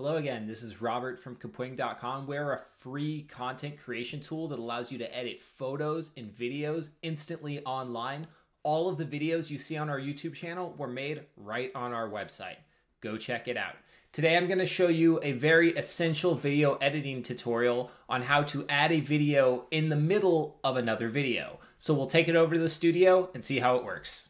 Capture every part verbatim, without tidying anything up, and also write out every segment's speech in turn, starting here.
Hello again, this is Robert from Kapwing dot com. We're a free content creation tool that allows you to edit photos and videos instantly online. All of the videos you see on our YouTube channel were made right on our website. Go check it out. Today I'm going to show you a very essential video editing tutorial on how to add a video in the middle of another video. So we'll take it over to the studio and see how it works.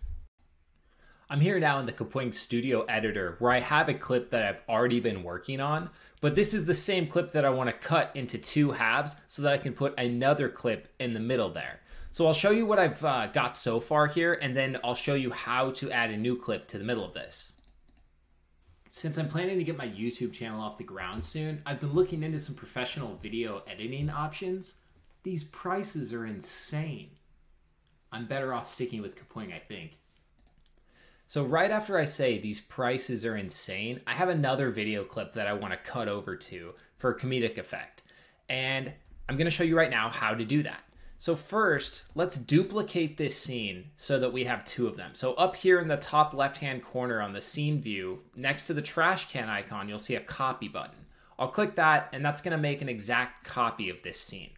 I'm here now in the Kapwing Studio Editor where I have a clip that I've already been working on, but this is the same clip that I want to cut into two halves so that I can put another clip in the middle there. So I'll show you what I've uh, got so far here, and then I'll show you how to add a new clip to the middle of this. Since I'm planning to get my YouTube channel off the ground soon, I've been looking into some professional video editing options. These prices are insane. I'm better off sticking with Kapwing, I think. So right after I say these prices are insane, I have another video clip that I want to cut over to for comedic effect. And I'm going to show you right now how to do that. So first, let's duplicate this scene so that we have two of them. So up here in the top left-hand corner on the scene view, next to the trash can icon, you'll see a copy button. I'll click that, and that's going to make an exact copy of this scene.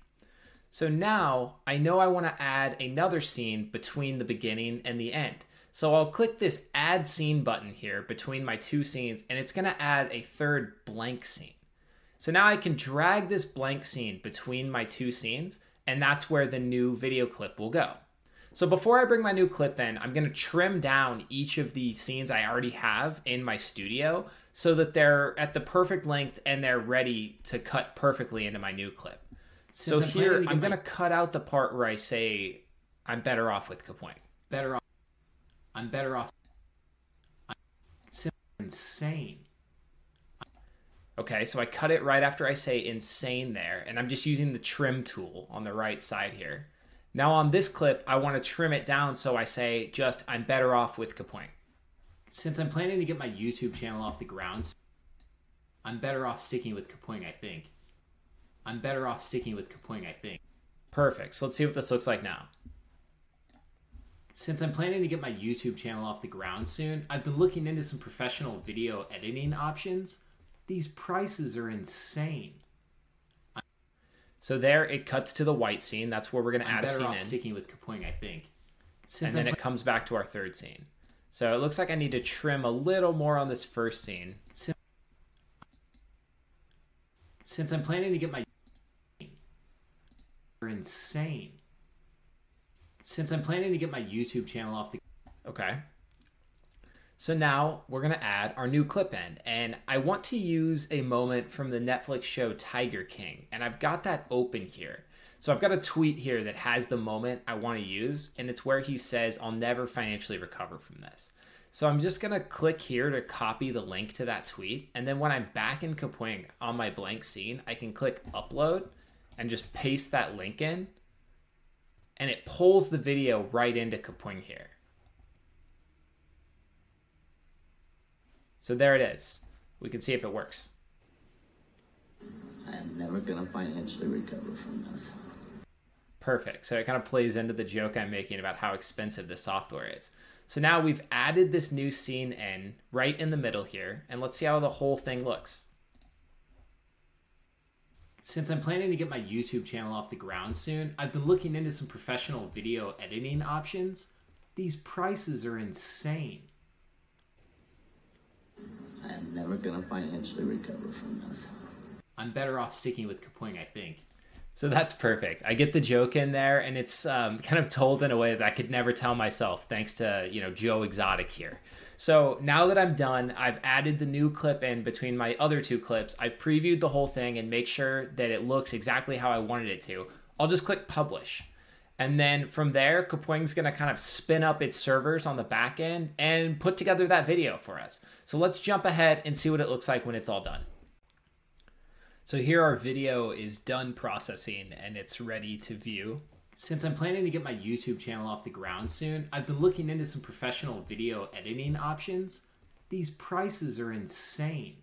So now I know I want to add another scene between the beginning and the end. So I'll click this add scene button here between my two scenes, and it's going to add a third blank scene. So now I can drag this blank scene between my two scenes, and that's where the new video clip will go. So before I bring my new clip in, I'm going to trim down each of the scenes I already have in my studio so that they're at the perfect length and they're ready to cut perfectly into my new clip. Since so I'm here, I'm going to cut out the part where I say I'm better off with Kapwing. Better off. I'm better off. I'm insane. Okay, so I cut it right after I say insane there, and I'm just using the trim tool on the right side here. Now on this clip, I want to trim it down, so I say just I'm better off with Kapwing. Since I'm planning to get my YouTube channel off the ground, I'm better off sticking with Kapwing, I think. I'm better off sticking with Kapwing, I think. Perfect. So let's see what this looks like now. Since I'm planning to get my YouTube channel off the ground soon, I've been looking into some professional video editing options. These prices are insane. So there it cuts to the white scene. That's where we're going to add a scene in. I'm better off sticking with Kapwing, I think. And then it comes back to our third scene. So it looks like I need to trim a little more on this first scene. Since I'm planning to get my... They're insane. Since I'm planning to get my YouTube channel off the... Okay. So now we're going to add our new clip end. And I want to use a moment from the Netflix show Tiger King. And I've got that open here. So I've got a tweet here that has the moment I want to use. And it's where he says, I'll never financially recover from this. So I'm just going to click here to copy the link to that tweet. And then when I'm back in Kapwing on my blank scene, I can click upload and just paste that link in. And it pulls the video right into Kapwing here. So there it is. We can see if it works. I am never gonna financially recover from this. Perfect. So it kind of plays into the joke I'm making about how expensive this software is. So now we've added this new scene in right in the middle here, and let's see how the whole thing looks. Since I'm planning to get my YouTube channel off the ground soon, I've been looking into some professional video editing options. These prices are insane. I am never going to financially recover from this. I'm better off sticking with Kapwing, I think. So that's perfect. I get the joke in there, and it's um, kind of told in a way that I could never tell myself, thanks to, you know, Joe Exotic here. So now that I'm done, I've added the new clip in between my other two clips. I've previewed the whole thing and make sure that it looks exactly how I wanted it to. I'll just click publish. And then from there, Kapwing's going to kind of spin up its servers on the back end and put together that video for us. So let's jump ahead and see what it looks like when it's all done. So here our video is done processing and it's ready to view. Since I'm planning to get my YouTube channel off the ground soon, I've been looking into some professional video editing options. These prices are insane.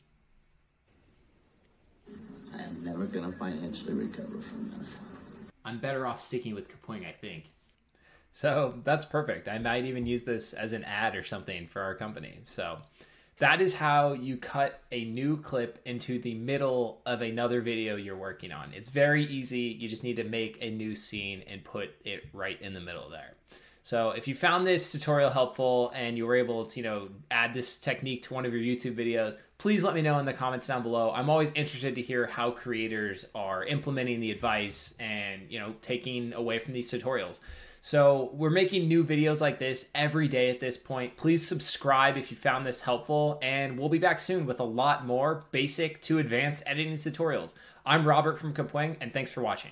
I am never going to financially recover from this. I'm better off sticking with Kapwing, I think. So that's perfect. I might even use this as an ad or something for our company. So That is how you cut a new clip into the middle of another video you're working on. It's very easy. You just need to make a new scene and put it right in the middle there. So if you found this tutorial helpful and you were able to, you know, add this technique to one of your YouTube videos, please let me know in the comments down below. I'm always interested to hear how creators are implementing the advice and, you know, taking away from these tutorials. So we're making new videos like this every day at this point. Please subscribe if you found this helpful, and we'll be back soon with a lot more basic to advanced editing tutorials. I'm Robert from Kapwing, and thanks for watching.